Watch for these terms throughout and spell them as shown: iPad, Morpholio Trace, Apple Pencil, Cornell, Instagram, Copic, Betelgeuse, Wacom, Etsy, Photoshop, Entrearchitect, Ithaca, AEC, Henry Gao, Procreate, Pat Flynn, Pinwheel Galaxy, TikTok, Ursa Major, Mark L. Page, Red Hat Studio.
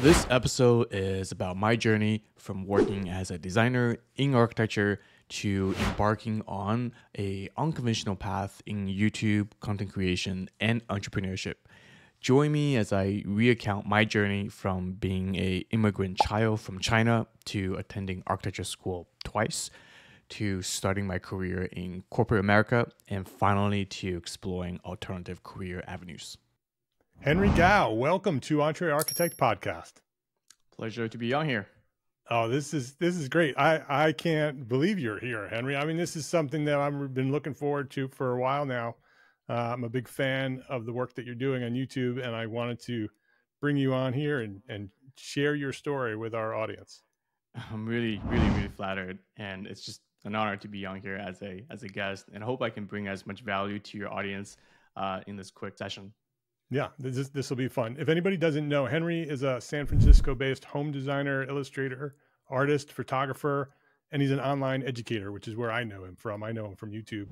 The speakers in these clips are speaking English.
This episode is about my journey from working as a designer in architecture to embarking on an unconventional path in YouTube, content creation, and entrepreneurship. Join me as I recount my journey from being an immigrant child from China to attending architecture school twice, to starting my career in corporate America, and finally to exploring alternative career avenues. Henry Gao, welcome to Entrearchitect Podcast. Pleasure to be on here. Oh, this is great. I can't believe you're here, Henry. I mean, this is something that I've been looking forward to for a while now. I'm a big fan of the work that you're doing on YouTube, and I wanted to bring you on here and share your story with our audience. I'm really flattered, and it's just an honor to be on here as a guest, and I hope I can bring as much value to your audience in this quick session. Yeah, this will be fun. If anybody doesn't know, Henry is a San Francisco-based home designer, illustrator, artist, photographer, and he's an online educator, which is where I know him from. I know him from YouTube.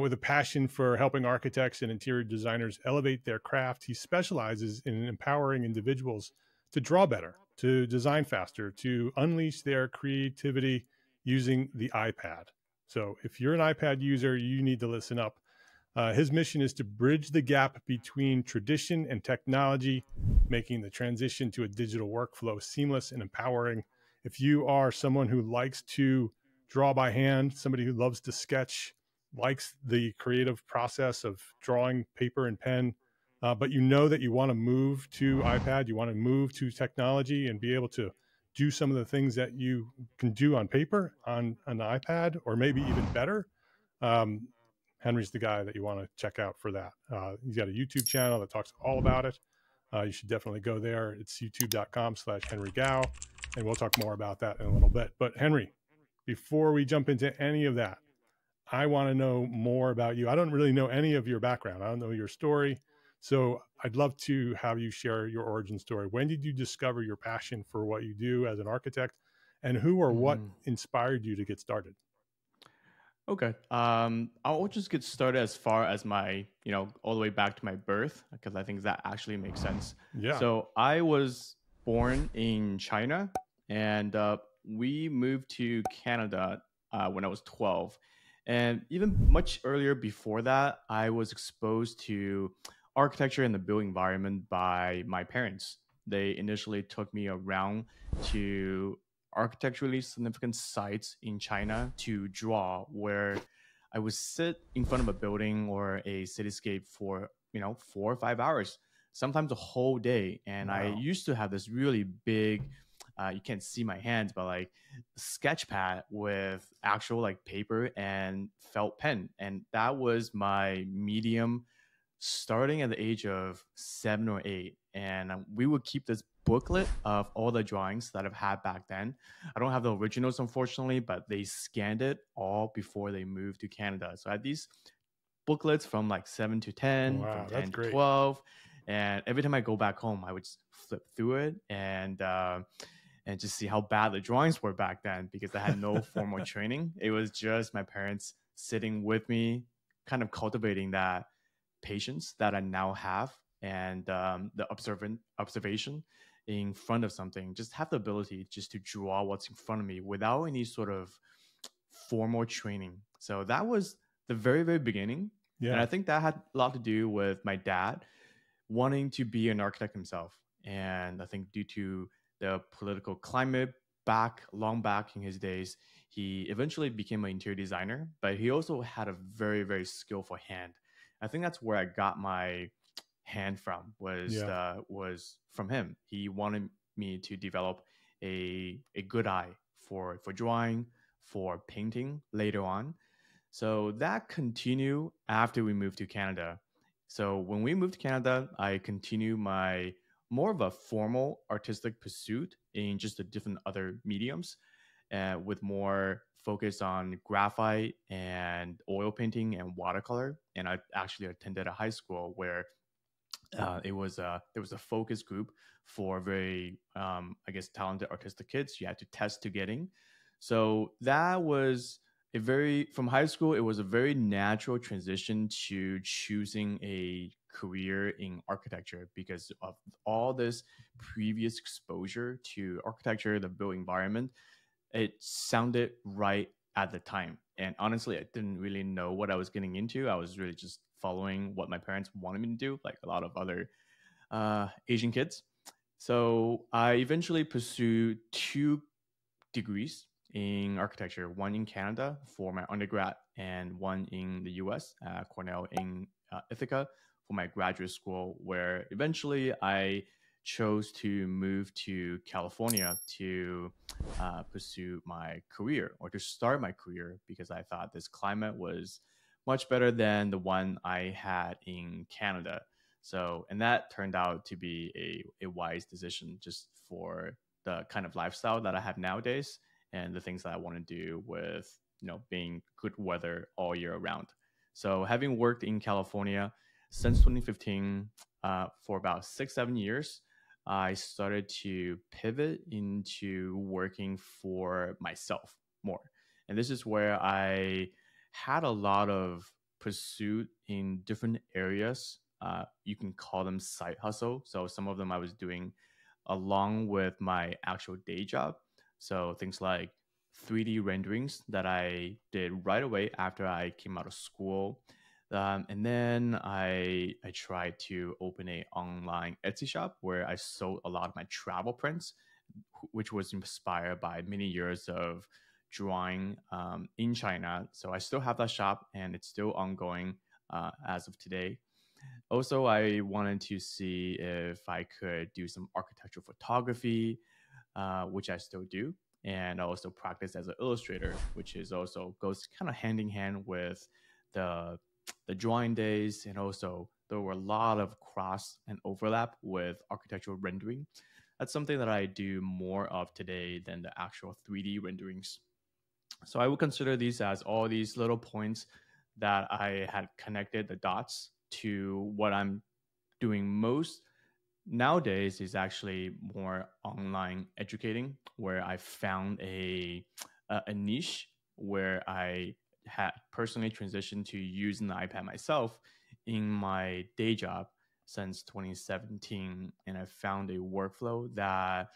With a passion for helping architects and interior designers elevate their craft, he specializes in empowering individuals to draw better, to design faster, to unleash their creativity using the iPad. So if you're an iPad user, you need to listen up. His mission is to bridge the gap between tradition and technology, making the transition to a digital workflow seamless and empowering. If you are someone who likes to draw by hand, somebody who loves to sketch, likes the creative process of drawing paper and pen, but you know that you want to move to iPad, you want to move to technology and be able to do some of the things that you can do on paper on an iPad, or maybe even better, Henry's the guy that you want to check out for that. He's got a YouTube channel that talks all about it. You should definitely go there. It's youtube.com/HenryGao, and we'll talk more about that in a little bit. But Henry, before we jump into any of that, I want to know more about you. I don't really know any of your background. I don't know your story. So I'd love to have you share your origin story. When did you discover your passion for what you do as an architect, and who or what inspired you to get started? Okay. I'll just get started as far as my, all the way back to my birth, because I think that actually makes sense. Yeah. So I was born in China, and we moved to Canada when I was 12. And even much earlier before that, I was exposed to architecture and the built environment by my parents. They initially took me around to architecturally significant sites in China to draw, where I would sit in front of a building or a cityscape for, 4 or 5 hours, sometimes a whole day. And wow. I used to have this really big, you can't see my hands, but like sketch pad with actual like paper and felt pen. And that was my medium starting at the age of 7 or 8. And we would keep this booklet of all the drawings that I've had back then. I don't have the originals, unfortunately, but they scanned it all before they moved to Canada. So I had these booklets from like 7 to 10, wow, from 10 to 12. And every time I go back home, I would just flip through it and just see how bad the drawings were back then, because I had no formal training. It was just my parents sitting with me, kind of cultivating that patience that I now have, and the observation in front of something, just have the ability just to draw what's in front of me without any sort of formal training. So that was the very beginning. Yeah. And I think that had a lot to do with my dad wanting to be an architect himself. And I think due to the political climate long back in his days, he eventually became an interior designer, but he also had a very skillful hand. I think that's where I got my hand from, was from him. He wanted me to develop a good eye for drawing, for painting later on. So that continued after we moved to Canada. So when we moved to Canada, I continued my more of a formal artistic pursuit in just the different other mediums, with more focus on graphite and oil painting and watercolor. And I actually attended a high school where there was a focus group for very, I guess, talented artistic kids. You had to test to get in. So that was from high school, it was a very natural transition to choosing a career in architecture because of all this previous exposure to architecture, the built environment. It sounded right at the time. And honestly, I didn't really know what I was getting into. I was really just following what my parents wanted me to do, like a lot of other Asian kids. So I eventually pursued 2 degrees in architecture, one in Canada for my undergrad and one in the US, Cornell in Ithaca for my graduate school, where eventually I chose to move to California to pursue my career, or to start my career, because I thought this climate was much better than the one I had in Canada. So, and that turned out to be a wise decision just for the kind of lifestyle that I have nowadays and the things that I want to do with, you know, being good weather all year around. So having worked in California since 2015 for about 6-7 years, I started to pivot into working for myself more. And this is where I had a lot of pursuit in different areas. You can call them side hustle. So some of them I was doing along with my actual day job. So things like 3D renderings that I did right away after I came out of school. And then I tried to open an online Etsy shop where I sold a lot of my travel prints, which was inspired by many years of drawing in China. So I still have that shop and it's still ongoing as of today. Also, I wanted to see if I could do some architectural photography, which I still do. And I also practice as an illustrator, which is also goes kind of hand in hand with the drawing days. And also there were a lot of cross and overlap with architectural rendering. That's something that I do more of today than the actual 3D renderings. So I would consider these as all these little points that I had connected the dots to what I'm doing most nowadays is actually more online educating, where I found a niche where I had personally transitioned to using the iPad myself in my day job since 2017. And I found a workflow that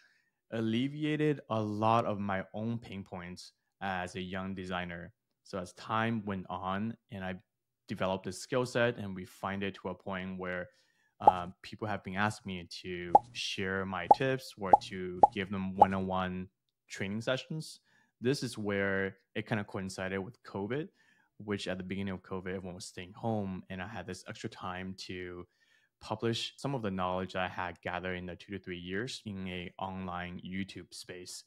alleviated a lot of my own pain points as a young designer. So as time went on and I developed a skill set and refined it to a point where people have been asking me to share my tips or to give them one-on-one training sessions. This is where it kind of coincided with COVID, which at the beginning of COVID, everyone was staying home. And I had this extra time to publish some of the knowledge that I had gathered in the 2 to 3 years in an online YouTube space.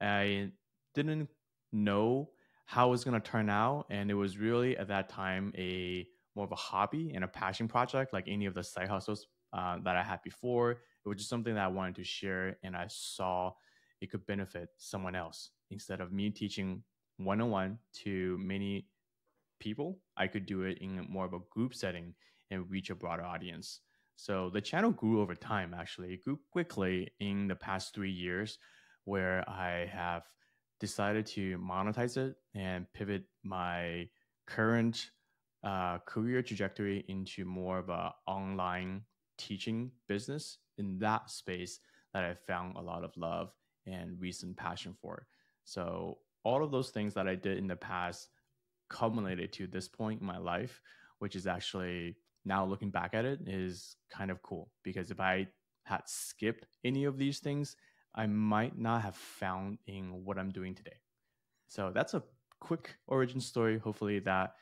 I didn't know how it was going to turn out. And it was really at that time a more of a hobby and a passion project, like any of the side hustles that I had before. It was just something that I wanted to share. And I saw it could benefit someone else. Instead of me teaching one-on-one to many people, I could do it in more of a group setting and reach a broader audience. So the channel grew over time, actually. It grew quickly in the past 3 years, where I have decided to monetize it and pivot my current career trajectory into more of an online teaching business in that space that I found a lot of love and recent passion for. So all of those things that I did in the past culminated to this point in my life, which is actually, now looking back at it, is kind of cool, because if I had skipped any of these things, I might not have found in what I'm doing today. So that's a quick origin story. Hopefully that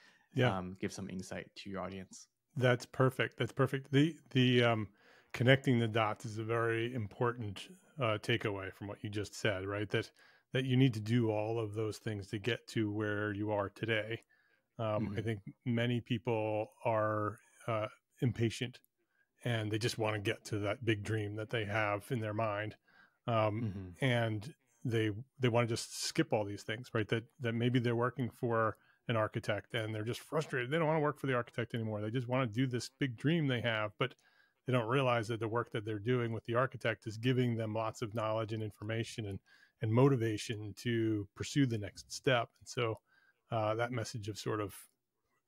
gives some insight to your audience. That's perfect. That's perfect. The connecting the dots is a very important takeaway from what you just said, right? That you need to do all of those things to get to where you are today. I think many people are impatient and they just want to get to that big dream that they have in their mind. And they want to just skip all these things, right? That maybe they're working for an architect and they're just frustrated. They don't want to work for the architect anymore. They just want to do this big dream they have, but they don't realize that the work that they're doing with the architect is giving them lots of knowledge and information and motivation to pursue the next step. And so that message of sort of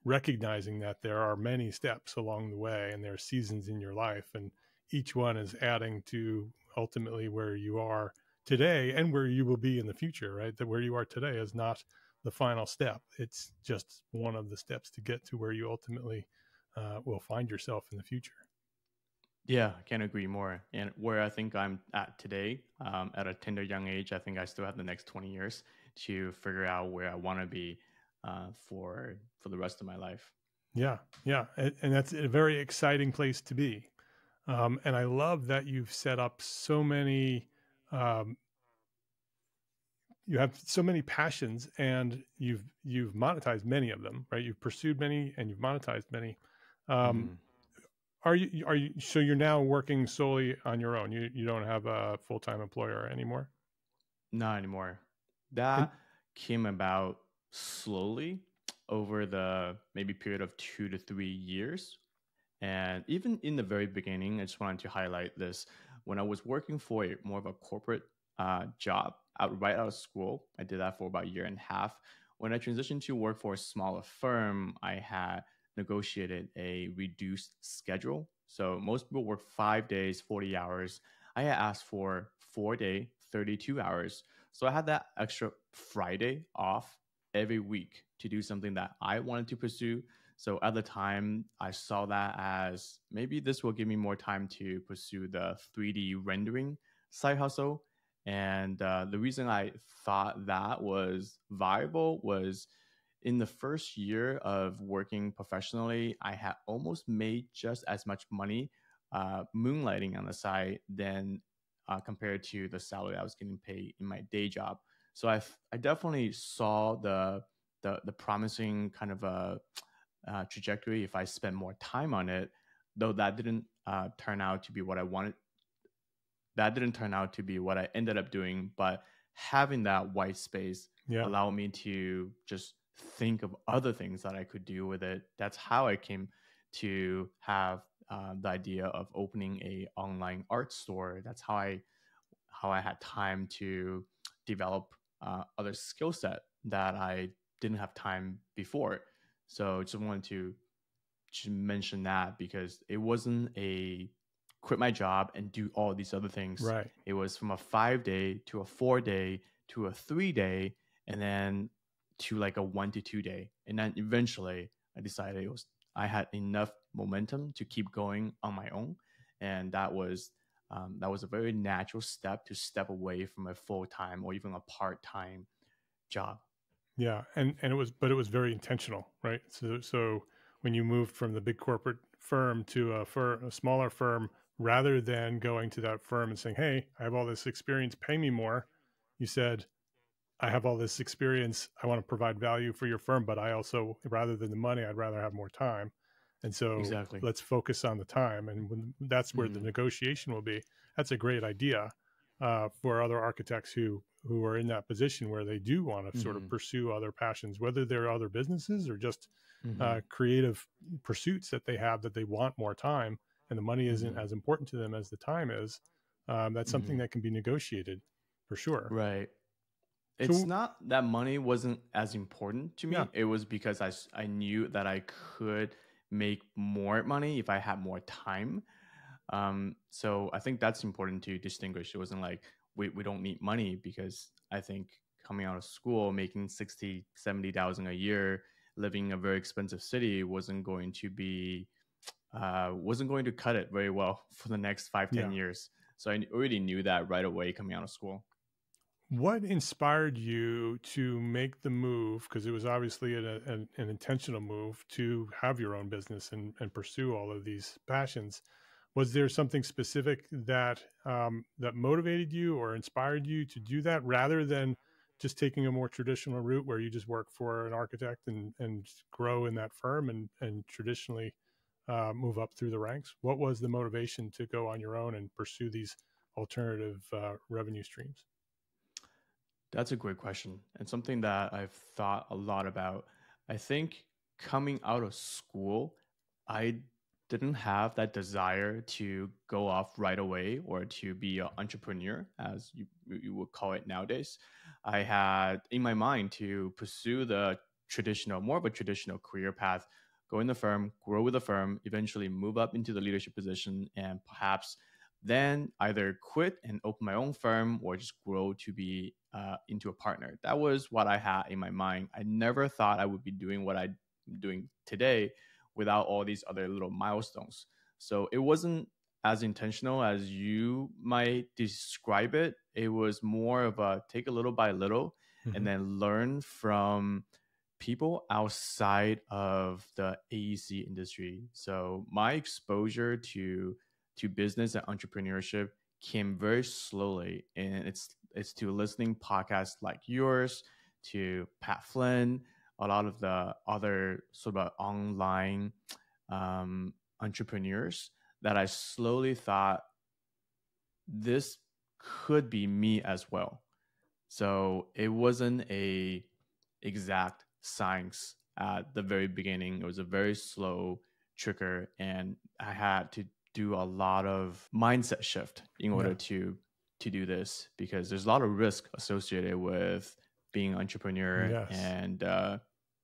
recognizing that there are many steps along the way and there are seasons in your life, and each one is adding to ultimately where you are today and where you will be in the future, right? That where you are today is not the final step. It's just one of the steps to get to where you ultimately will find yourself in the future. Yeah, I can't agree more. And where I think I'm at today, at a tender young age, I think I still have the next 20 years to figure out where I want to be for the rest of my life. Yeah, yeah. And that's a very exciting place to be. And I love that you've set up so many, you have so many passions, and you've monetized many of them, right? You've pursued many and you've monetized many. So you're now working solely on your own? You don't have a full-time employer anymore? Not anymore. That came about slowly over the maybe period of 2 to 3 years. And even in the very beginning, I just wanted to highlight this. When I was working for a more of a corporate job right out of school, I did that for about a year and a half. When I transitioned to work for a smaller firm, I had negotiated a reduced schedule. So most people work 5 days, 40 hours. I had asked for 4 days, 32 hours. So I had that extra Friday off every week to do something that I wanted to pursue. So at the time, I saw that as maybe this will give me more time to pursue the 3D rendering side hustle. And the reason I thought that was viable was in the first year of working professionally, I had almost made just as much money moonlighting on the side than compared to the salary I was getting paid in my day job. So I definitely saw the promising kind of a trajectory if I spent more time on it, though that didn't turn out to be what I wanted. That didn't turn out to be what I ended up doing, but having that white space allowed me to just think of other things that I could do with it. That's how I came to have the idea of opening a online art store. That's how I had time to develop other skill set that I didn't have time before. So just wanted to just mention that, because it wasn't a quit my job and do all these other things. Right. It was from a 5 day to a 4 day to a 3 day, and then to like a 1 to 2 day. And then eventually I decided I had enough momentum to keep going on my own. And that was a very natural step to step away from a full-time or even a part-time job. Yeah. And it was, but it was very intentional, right? So when you moved from the big corporate firm to a smaller firm, rather than going to that firm and saying, "Hey, I have all this experience, pay me more," you said, "I have all this experience. I want to provide value for your firm, but I also, rather than the money, I'd rather have more time. And so let's focus on the time." And that's where the negotiation will be. That's a great idea for other architects who are in that position where they do want to sort of pursue other passions, whether they're other businesses or just creative pursuits that they have, that they want more time and the money isn't as important to them as the time is. That's something that can be negotiated for sure. Right. It's not that money wasn't as important to me. Yeah. It was because I knew that I could make more money if I had more time. So I think that's important to distinguish. It wasn't like, we don't need money, because I think coming out of school, making $60,000, $70,000 a year, living in a very expensive city wasn't going to cut it very well for the next 5-10 years. So I already knew that right away coming out of school. What inspired you to make the move? Because it was obviously an intentional move to have your own business and pursue all of these passions. Was there something specific that that motivated you or inspired you to do that, rather than just taking a more traditional route where you just work for an architect and grow in that firm and traditionally move up through the ranks? What was the motivation to go on your own and pursue these alternative revenue streams? That's a great question, and something that I've thought a lot about. I think coming out of school, I didn't have that desire to go off right away or to be an entrepreneur, as you would call it nowadays. I had in my mind to pursue the traditional, more of a traditional career path, go in the firm, grow with the firm, eventually move up into the leadership position, and perhaps then either quit and open my own firm or just grow to be into a partner. That was what I had in my mind. I never thought I would be doing what I'm doing today without all these other little milestones. So it wasn't as intentional as you might describe it. It was more of a take a little by little and then learn from people outside of the AEC industry. So my exposure to business and entrepreneurship came very slowly. And it's to listening podcasts like yours, to Pat Flynn, a lot of the other sort of online entrepreneurs that I slowly thought this could be me as well. So it wasn't a exact science at the very beginning. It was a very slow tricker, and I had to do a lot of mindset shift in order to do this, because there's a lot of risk associated with being an entrepreneur and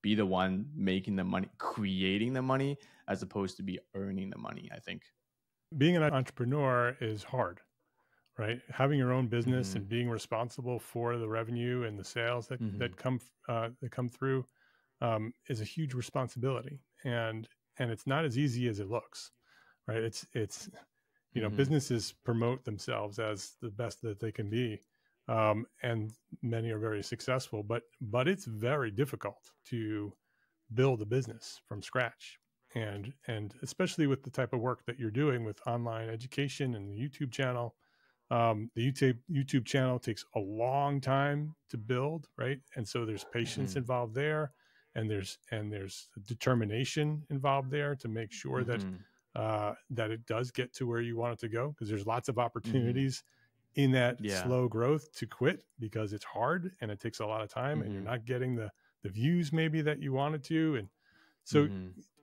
be the one making the money, creating the money, as opposed to be earning the money, I think. Being an entrepreneur is hard, right? Having your own business and being responsible for the revenue and the sales that, that come through is a huge responsibility. And it's not as easy as it looks, right? It's you know, businesses promote themselves as the best that they can be. And many are very successful, but it's very difficult to build a business from scratch. And especially with the type of work that you're doing with online education and the YouTube channel, the YouTube channel takes a long time to build, right? And so there's patience involved there, and there's determination involved there to make sure that it does get to where you want it to go, because there's lots of opportunities in that slow growth to quit, because it's hard and it takes a lot of time and you're not getting the views maybe that you wanted to. And so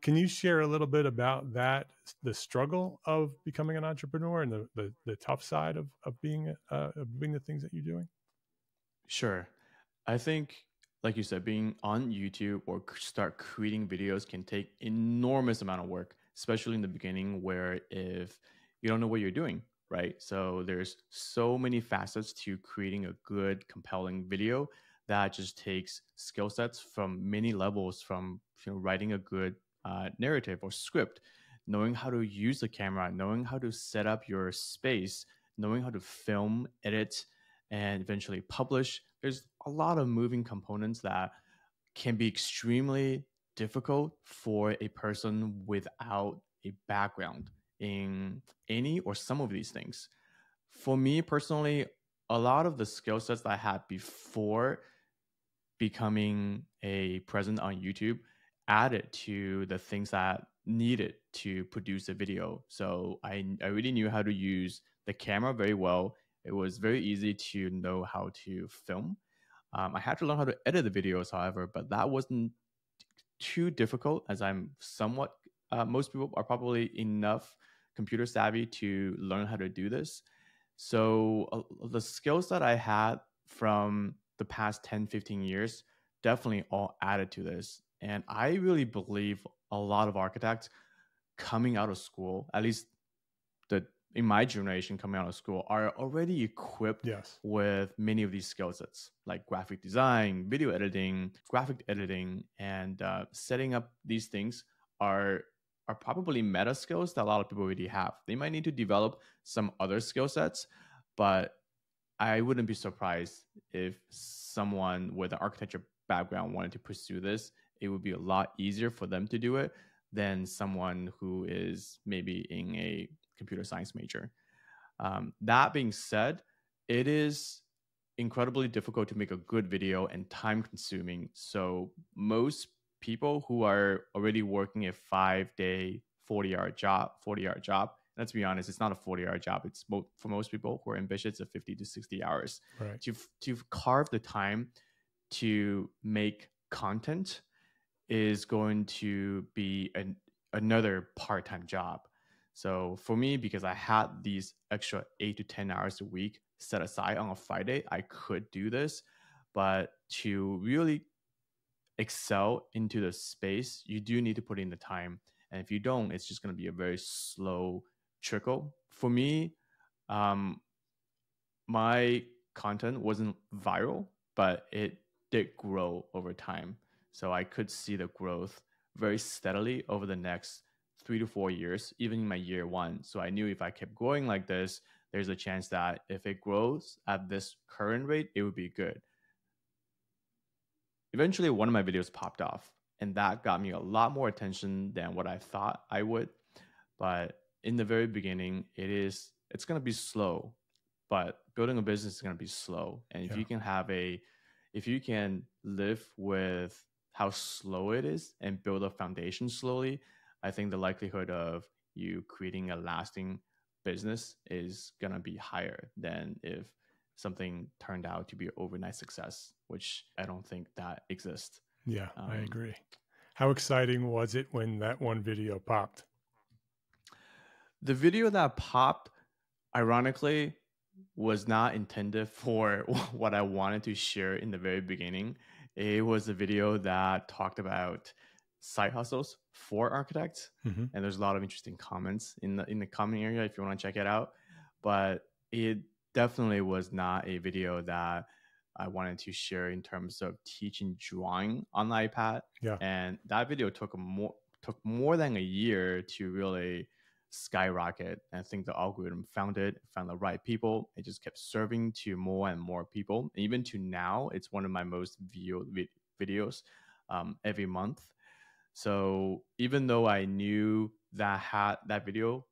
can you share a little bit about that, the struggle of becoming an entrepreneur and the tough side of doing the things that you're doing? Sure. I think, like you said, being on YouTube or start creating videos can take enormous amount of work, especially in the beginning, where if you don't know what you're doing, right? So there's so many facets to creating a good, compelling video that just takes skill sets from many levels, from writing a good narrative or script, knowing how to use the camera, knowing how to set up your space, knowing how to film, edit, and eventually publish. There's a lot of moving components that can be extremely difficult for a person without a background in any or some of these things. For me personally, a lot of the skill sets that I had before becoming a presence on YouTube added to the things that I needed to produce a video. So I really knew how to use the camera very well. It was very easy to know how to film. I had to learn how to edit the videos, however, but that wasn't too difficult, as I'm somewhat most people are probably enough computer savvy to learn how to do this. So the skills that I had from the past 10, 15 years definitely all added to this. And I really believe a lot of architects coming out of school, at least in my generation coming out of school, are already equipped with many of these skill sets, like graphic design, video editing, graphic editing, and setting up these things are probably meta skills that a lot of people already have. They might need to develop some other skill sets, but I wouldn't be surprised if someone with an architecture background wanted to pursue this. It would be a lot easier for them to do it than someone who is maybe in a computer science major. That being said, it is incredibly difficult to make a good video and time consuming. So most people who are already working a 5-day, 40-hour job. Let's be honest, it's not a 40-hour job. It's for most people who are ambitious, it's 50 to 60 hours. Right. To carve the time to make content is going to be another part-time job. So for me, because I had these extra 8 to 10 hours a week set aside on a Friday, I could do this. But to really excel into the space, you do need to put in the time. And if you don't, it's just going to be a very slow trickle. For me, my content wasn't viral, but it did grow over time. So I could see the growth very steadily over the next 3 to 4 years, even in my year one. So I knew if I kept growing like this, there's a chance that if it grows at this current rate, it would be good. Eventually, one of my videos popped off, and that got me a lot more attention than what I thought I would. But in the very beginning, it's going to be slow, but building a business is going to be slow. And if you can if you can live with how slow it is and build a foundation slowly, I think the likelihood of you creating a lasting business is going to be higher than if something turned out to be an overnight success, which I don't think that exists. Yeah, I agree. How exciting was it when that one video popped? The video that popped, ironically, was not intended for what I wanted to share in the very beginning. It was a video that talked about side hustles for architects. Mm-hmm. And there's a lot of interesting comments in the comment area if you want to check it out. But it definitely was not a video that I wanted to share in terms of teaching drawing on the iPad. Yeah. And that video took more than a year to really skyrocket. And I think the algorithm found the right people. It just kept serving to more and more people. And even to now, it's one of my most viewed videos every month. So even though I knew that video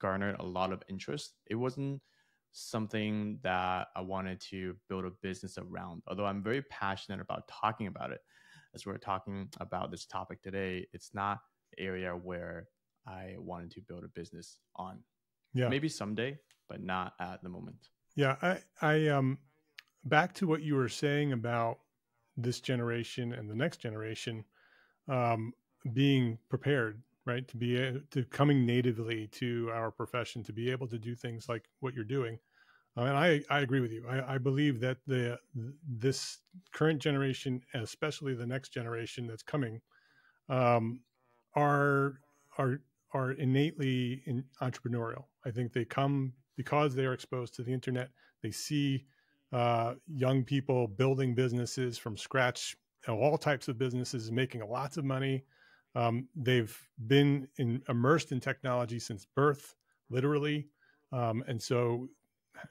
garnered a lot of interest, it wasn't something that I wanted to build a business around. Although I'm very passionate about talking about it. As we're talking about this topic today, it's not an area where I wanted to build a business on. Yeah. Maybe someday, but not at the moment. Yeah. I back to what you were saying about this generation and the next generation being prepared, right? To coming natively to our profession, to be able to do things like what you're doing. And I agree with you. I believe that this current generation, especially the next generation that's coming, are innately entrepreneurial. I think they come because they are exposed to the internet. They see young people building businesses from scratch, all types of businesses, making lots of money. They've been immersed in technology since birth, literally. And so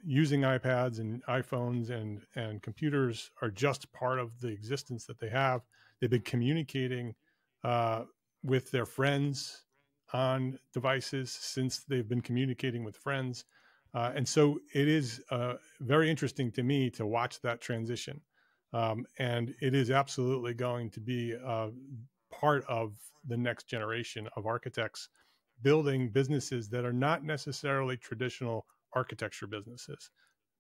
using iPads and iPhones and computers are just part of the existence that they have. They've been communicating with their friends on devices since they've been communicating with friends. And so it is very interesting to me to watch that transition. And it is absolutely going to be part of the next generation of architects building businesses that are not necessarily traditional architecture businesses.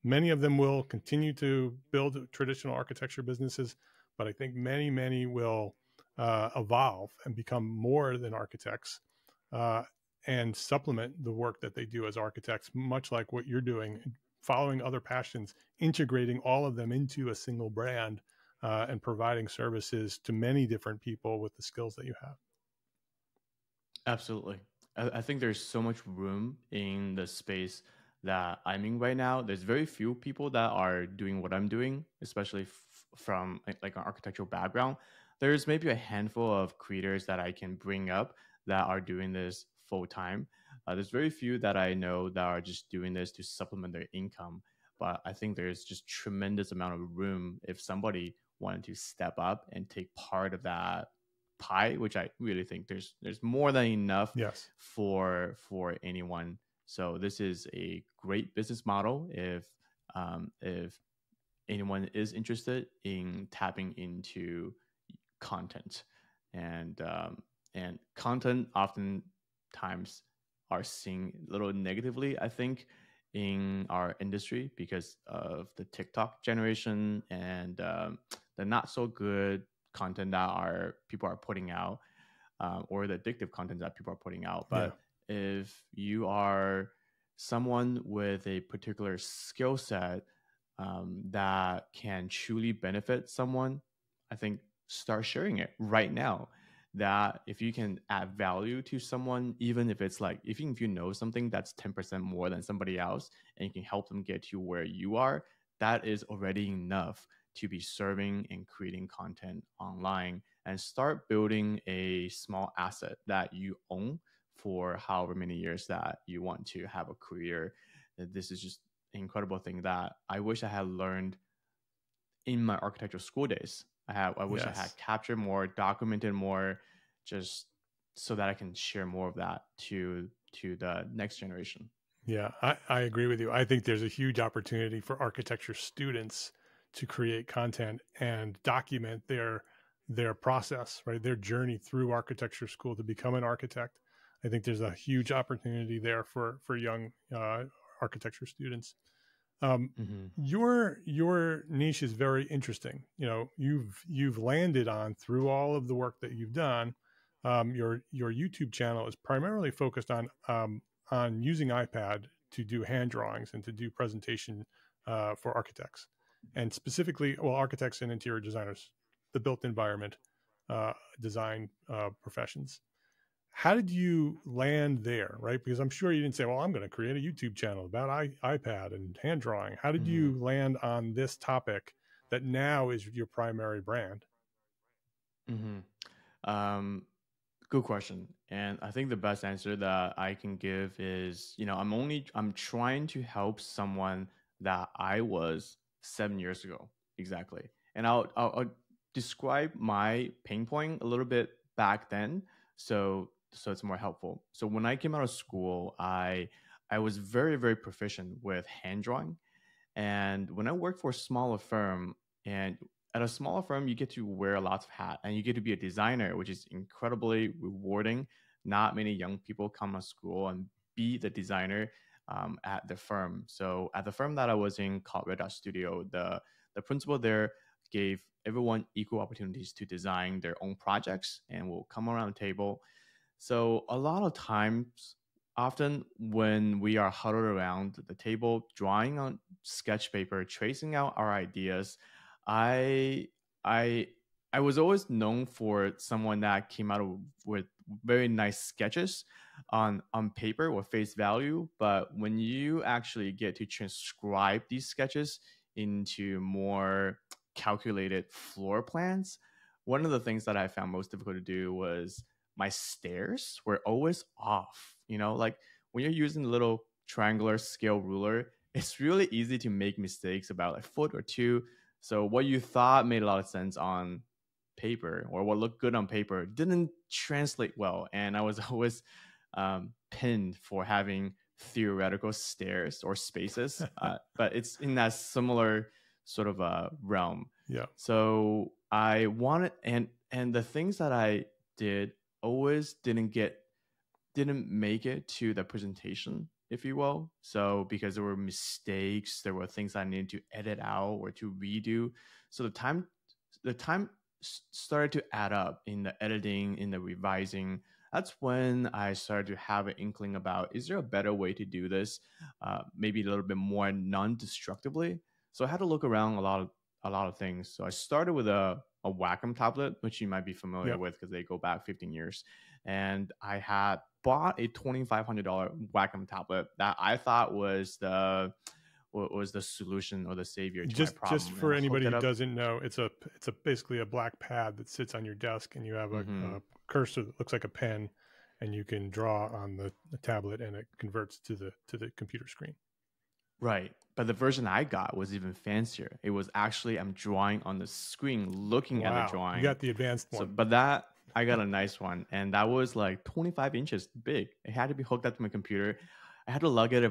Many of them will continue to build traditional architecture businesses, but I think many will evolve and become more than architects and supplement the work that they do as architects, much like what you're doing, following other passions, integrating all of them into a single brand and providing services to many different people with the skills that you have. Absolutely. I think there's so much room in the space that I'm in right now. There's very few people that are doing what I'm doing, especially from like an architectural background. There's maybe a handful of creators that I can bring up that are doing this full time. There's very few that I know that are just doing this to supplement their income. But I think there's just tremendous amount of room if somebody wanted to step up and take part of that pie, which I really think there's more than enough for anyone. So this is a great business model if anyone is interested in tapping into content, and content oftentimes are seen a little negatively, I think, in our industry because of the TikTok generation and the not so good content that people are putting out, or the addictive content that people are putting out. But if you are someone with a particular skill set that can truly benefit someone, I think start sharing it right now. That if you can add value to someone, even if it's like, if you know something that's 10% more than somebody else, and you can help them get to where you are, that is already enough to be serving and creating content online, and start building a small asset that you own for however many years that you want to have a career. This is just an incredible thing that I wish I had learned in my architectural school days. I wish I had captured more, documented more, just so that I can share more of that to the next generation. Yeah, I agree with you. I think there's a huge opportunity for architecture students to create content and document their process, right? Their journey through architecture school to become an architect. I think there's a huge opportunity there for young architecture students. Your niche is very interesting. You know, you've landed on, through all of the work that you've done, your YouTube channel is primarily focused on using iPad to do hand drawings and to do presentation for architects, and specifically, well, architects and interior designers, the built environment design professions. How did you land there, right? Because I'm sure you didn't say, well, I'm going to create a YouTube channel about iPad and hand drawing. How did you land on this topic that now is your primary brand? Good question. And I think the best answer that I can give is, you know, I'm trying to help someone that I was 7 years ago. Exactly. And I'll describe my pain point a little bit back then. So it's more helpful. So when I came out of school, I was very, very proficient with hand drawing. And when I worked for a smaller firm, and at a smaller firm, you get to wear lots of hats and you get to be a designer, which is incredibly rewarding. Not many young people come out of school and be the designer at the firm. So at the firm that I was in called Red Hat Studio, the principal there gave everyone equal opportunities to design their own projects and will come around the table. So a lot of times, often when we are huddled around the table, drawing on sketch paper, tracing out our ideas, I was always known for someone that came out with very nice sketches on paper or face value. But when you actually get to transcribe these sketches into more calculated floor plans, one of the things that I found most difficult to do was my stairs were always off. You know, like when you're using the little triangular scale ruler, it's really easy to make mistakes about a foot or two. So what you thought made a lot of sense on paper, or what looked good on paper, didn't translate well. And I was always pinned for having theoretical stairs or spaces, but it's in that similar sort of a realm. Yeah. So I wanted, and the things that I did always didn't make it to the presentation, if you will. So because there were mistakes, there were things I needed to edit out or to redo. So the time started to add up in the editing, in the revising. That's when I started to have an inkling about, is there a better way to do this? Maybe a little bit more non-destructively. So I had to look around a lot of things. So I started with a Wacom tablet, which you might be familiar with because they go back 15 years. And I had bought a $2,500 Wacom tablet that I thought was the solution or the savior to my problem. Just for anybody who doesn't know, it's basically a black pad that sits on your desk, and you have a cursor that looks like a pen, and you can draw on the tablet, and it converts to the computer screen. Right. But the version I got was even fancier. It was actually, I'm drawing on the screen, looking at the drawing. You got the advanced one. So, but that, I got a nice one. And that was like 25 inches big. It had to be hooked up to my computer. I had to lug it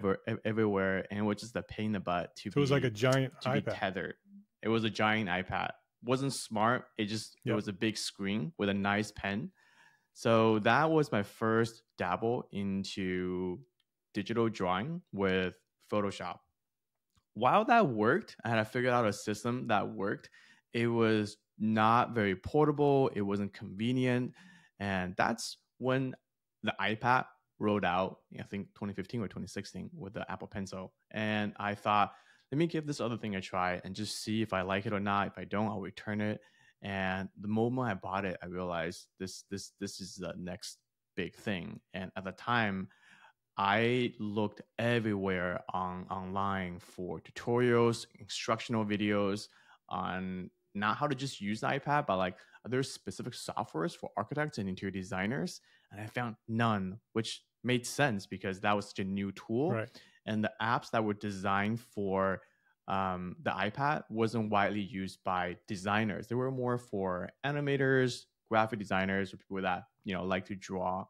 everywhere. And it was just a pain in the butt to be tethered. So it was like a giant iPad. It was a giant iPad. Wasn't smart. It just, it was a big screen with a nice pen. So that was my first dabble into digital drawing with Photoshop. While that worked, and I figured out a system that worked, it was not very portable. It wasn't convenient. And that's when the iPad rolled out, I think 2015 or 2016 with the Apple Pencil. And I thought, let me give this other thing a try and just see if I like it or not. If I don't, I'll return it. And the moment I bought it, I realized this is the next big thing. And at the time, I looked everywhere online for tutorials, instructional videos on not how to just use the iPad, but like other specific softwares for architects and interior designers. And I found none, which made sense because that was such a new tool. Right. And the apps that were designed for the iPad wasn't widely used by designers. They were more for animators, graphic designers, or people that, you know, like to draw.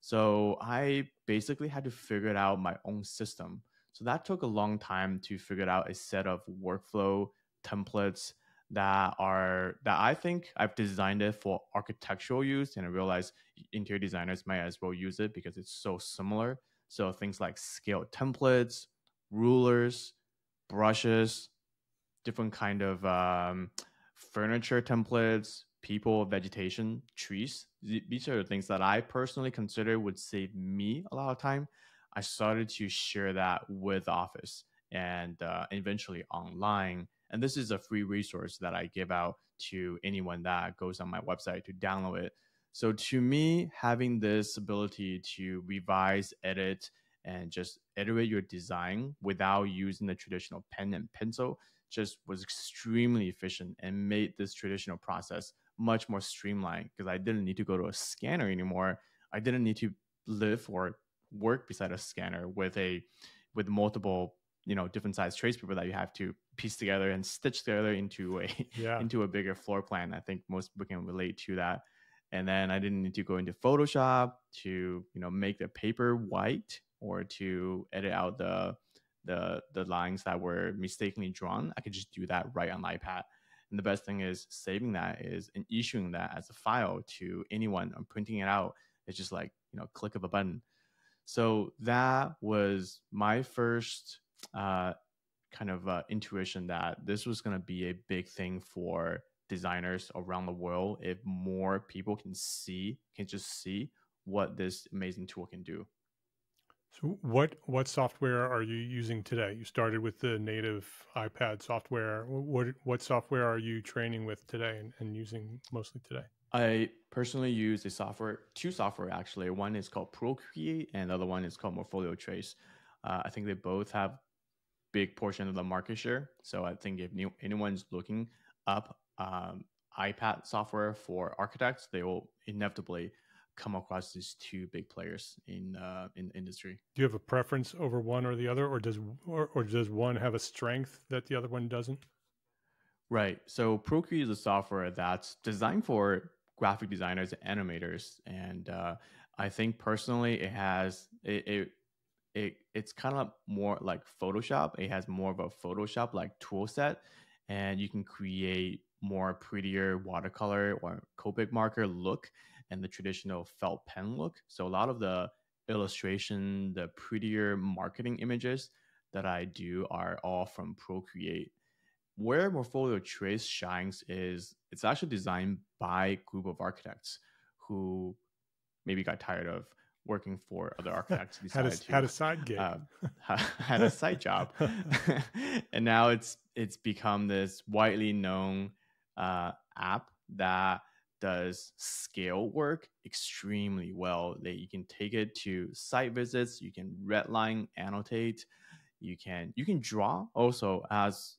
So I basically had to figure it out my own system. So that took a long time to figure out a set of workflow templates that I think I've designed it for architectural use, and I realized interior designers might as well use it because it's so similar. So things like scale templates, rulers, brushes, different kind of furniture templates, people, vegetation, trees. These are the things that I personally consider would save me a lot of time. I started to share that with Office and eventually online. And this is a free resource that I give out to anyone that goes on my website to download it. So to me, having this ability to revise, edit, and just iterate your design without using the traditional pen and pencil just was extremely efficient and made this traditional process much more streamlined, because I didn't need to go to a scanner anymore. I didn't need to live or work beside a scanner with multiple, you know, different size trace paper that you have to piece together and stitch together into a into a bigger floor plan. I think most people can relate to that. And then I didn't need to go into Photoshop to, you know, make the paper white or to edit out the lines that were mistakenly drawn. I could just do that right on the iPad. And the best thing is saving that and issuing that as a file to anyone. I'm printing it out. It's just like, you know, click of a button. So that was my first kind of intuition that this was going to be a big thing for designers around the world if more people can just see what this amazing tool can do. So what software are you using today? You started with the native iPad software. What software are you training with today and using mostly today? I personally use two software actually. One is called Procreate and the other one is called Morpholio Trace. I think they both have big portion of the market share. So I think if anyone's looking up iPad software for architects, they will inevitably come across these two big players in the industry. Do you have a preference over one or the other, or does one have a strength that the other one doesn't? Right. So Procreate is a software that's designed for graphic designers and animators, and I think personally it's kind of more like Photoshop. It has more of a Photoshop like tool set, and you can create more prettier watercolor or Copic marker look and the traditional felt pen look. So a lot of the illustration, the prettier marketing images that I do are all from Procreate. Where Morpholio Trace shines is it's actually designed by a group of architects who maybe got tired of working for other architects. Had a side gig. Had a side job. And now it's become this widely known app that does scale work extremely well. That you can take it to site visits, you can redline, annotate, you can draw also as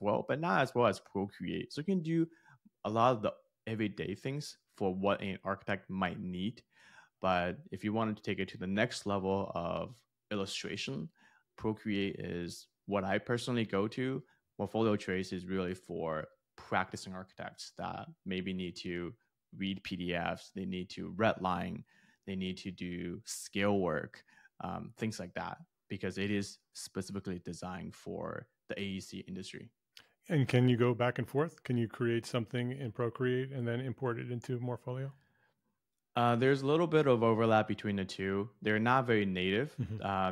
well, but not as well as Procreate. So you can do a lot of the everyday things for what an architect might need. But if you wanted to take it to the next level of illustration, Procreate is what I personally go to. Morpholio Trace is really for practicing architects that maybe need to read PDFs, they need to redline, they need to do scale work, things like that, because it is specifically designed for the AEC industry. And can you go back and forth? Can you create something in Procreate and then import it into Morpholio? There's a little bit of overlap between the two. They're not very native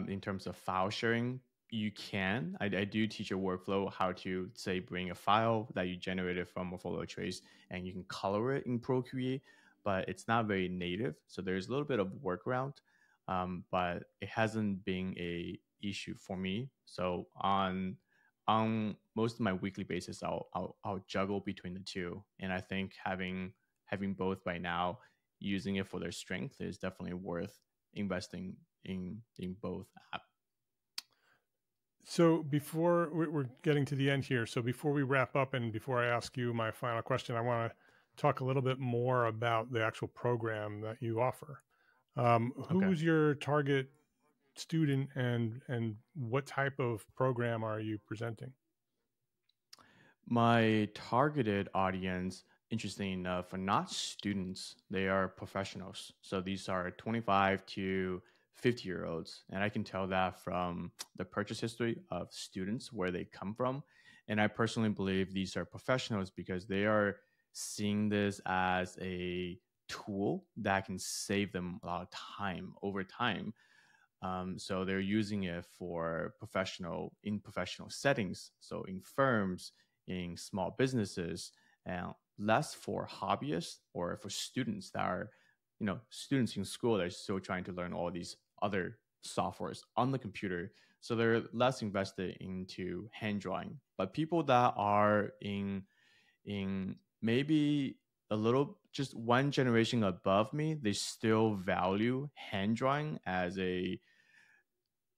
in terms of file sharing. You can. I do teach a workflow how to, say, bring a file that you generated from Morpholio Trace and you can color it in Procreate, but it's not very native. So there's a little bit of workaround, but it hasn't been an issue for me. So on on most of my weekly basis, I'll juggle between the two. And I think having both by now, using it for their strength, is definitely worth investing in both apps. So before we're getting to the end here, so before we wrap up and before I ask you my final question, I want to talk a little bit more about the actual program that you offer. Who's your target student, and what type of program are you presenting? My targeted audience, interestingly enough, are not students. They are professionals. So these are 25 to 50-year-olds. And I can tell that from the purchase history of students, where they come from. And I personally believe these are professionals because they are seeing this as a tool that can save them a lot of time over time. So they're using it for professional settings. So in firms, in small businesses, and less for hobbyists or for students that are, you know, students in school that are still trying to learn all these other softwares on the computer. So they're less invested into hand drawing. But people that are in maybe a little, just one generation above me, they still value hand drawing as a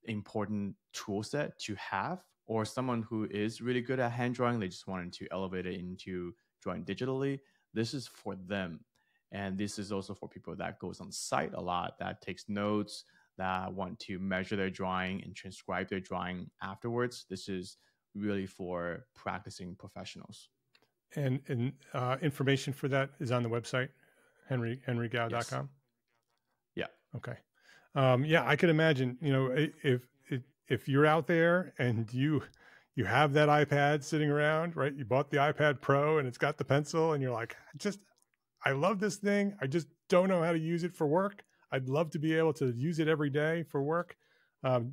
important tool set to have, or someone who is really good at hand drawing, they just wanted to elevate it into drawing digitally. This is for them. And this is also for people that goes on site a lot, that takes notes, that want to measure their drawing and transcribe their drawing afterwards. This is really for practicing professionals. And information for that is on the website, henrygao.com? Yes. Yeah. Okay. Yeah, I could imagine, you know, if you're out there and you have that iPad sitting around, right? You bought the iPad Pro and it's got the pencil and you're like, I love this thing. I just don't know how to use it for work. I'd love to be able to use it every day for work,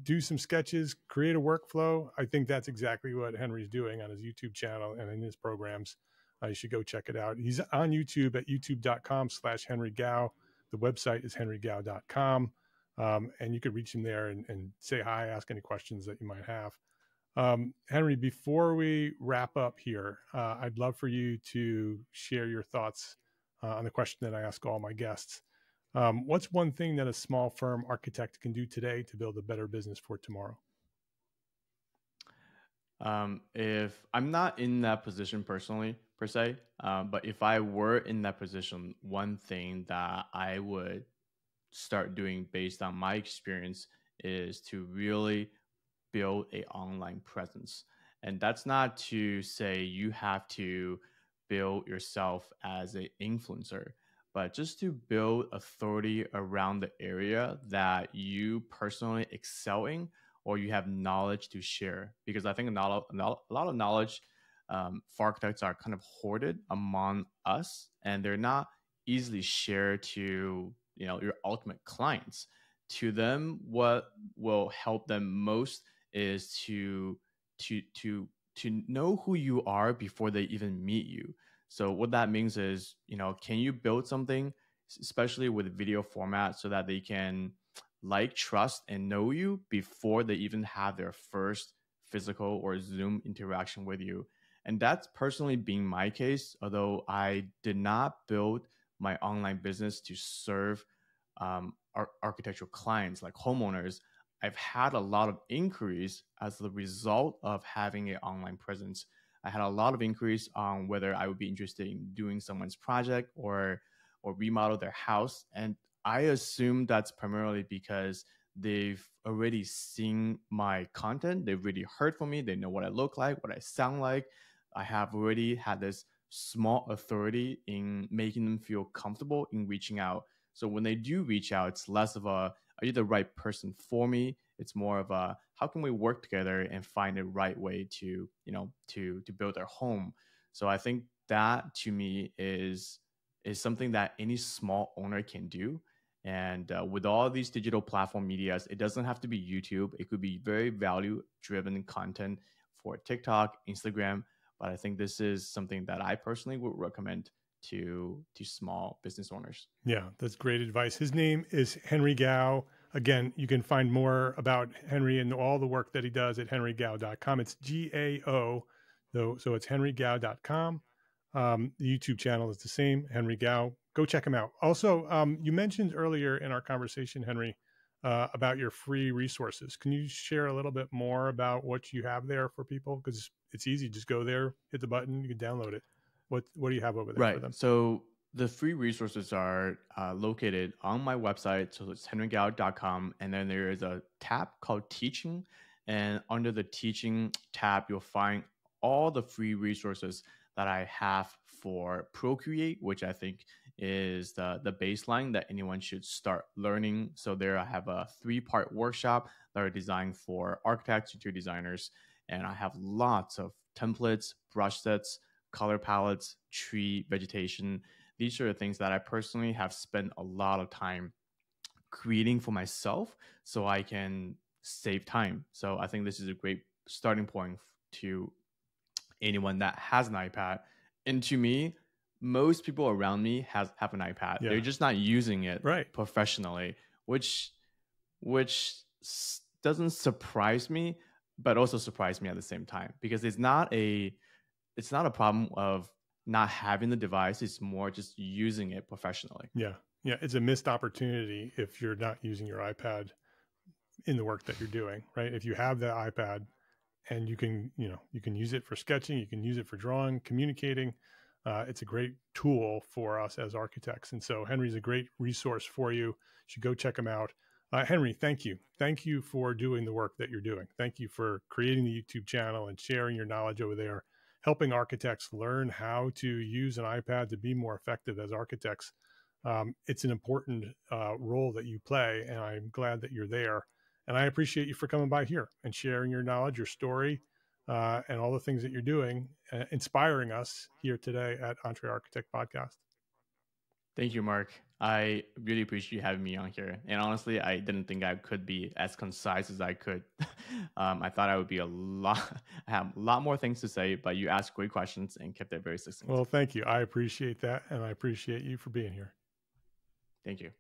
do some sketches, create a workflow. I think that's exactly what Henry's doing on his YouTube channel and in his programs. You should go check it out. He's on YouTube at youtube.com/HenryGao. The website is henrygao.com. And you could reach him there and say hi, ask any questions that you might have. Henry, before we wrap up here, I'd love for you to share your thoughts on the question that I ask all my guests. What's one thing that a small firm architect can do today to build a better business for tomorrow? If I'm not in that position personally, per se, but if I were in that position, one thing that I would start doing based on my experience is to really build an online presence. And that's not to say you have to build yourself as an influencer, but just to build authority around the area that you personally excel in, or you have knowledge to share. Because I think a lot of knowledge for architects are kind of hoarded among us, and they're not easily shared to, you know, your ultimate clients. To them, what will help them most is to know who you are before they even meet you. So what that means is, you know, can you build something, especially with video format, so that they can like, trust, and know you before they even have their first physical or Zoom interaction with you? And that's personally been my case, although I did not build my online business to serve architectural clients like homeowners. I've had a lot of inquiries as the result of having an online presence. I had a lot of inquiries on whether I would be interested in doing someone's project or remodel their house. And I assume that's primarily because they've already seen my content. They've already heard from me. They know what I look like, what I sound like. I have already had this small authority in making them feel comfortable in reaching out. So when they do reach out, it's less of a, are you the right person for me? It's more of a, how can we work together and find the right way to, you know, to build our home? So I think that to me is something that any small owner can do. And with all these digital platform medias, it doesn't have to be YouTube. It could be very value-driven content for TikTok, Instagram. But I think this is something that I personally would recommend to small business owners. Yeah, that's great advice. His name is Henry Gao. Again, you can find more about Henry and all the work that he does at henrygao.com. It's G-A-O, so it's henrygao.com. The YouTube channel is the same, Henry Gao. Go check him out. Also, you mentioned earlier in our conversation, Henry, about your free resources. Can you share a little bit more about what you have there for people? Because it's easy. Just go there, hit the button, you can download it. What do you have over there for them? So the free resources are located on my website. So it's henrygao.com. And then there is a tab called Teaching. And under the Teaching tab, you'll find all the free resources that I have for Procreate, which I think is the baseline that anyone should start learning. So there I have a 3-part workshop that are designed for architects, interior designers, and I have lots of templates, brush sets, color palettes, tree, vegetation. These are the things that I personally have spent a lot of time creating for myself so I can save time. So I think this is a great starting point to anyone that has an iPad. And to me, most people around me have an iPad. Yeah. They're just not using it professionally, which doesn't surprise me, but also surprised me at the same time, because it's not a problem of not having the device. It's more just using it professionally. Yeah. Yeah. It's a missed opportunity if you're not using your iPad in the work that you're doing, right? If you have the iPad, and you can, you can use it for sketching, you can use it for drawing, communicating. It's a great tool for us as architects. And so Henry's a great resource for you. You should go check him out. Henry, thank you. Thank you for doing the work that you're doing. Thank you for creating the YouTube channel and sharing your knowledge over there, helping architects learn how to use an iPad to be more effective as architects. It's an important role that you play, and I'm glad that you're there. And I appreciate you for coming by here and sharing your knowledge, your story, and all the things that you're doing, inspiring us here today at Entrearchitect Podcast. Thank you, Mark. I really appreciate you having me on here. And honestly, I didn't think I could be as concise as I could. I thought I would be I have a lot more things to say, but you asked great questions and kept it very succinct. Well, thank you. I appreciate that. And I appreciate you for being here. Thank you.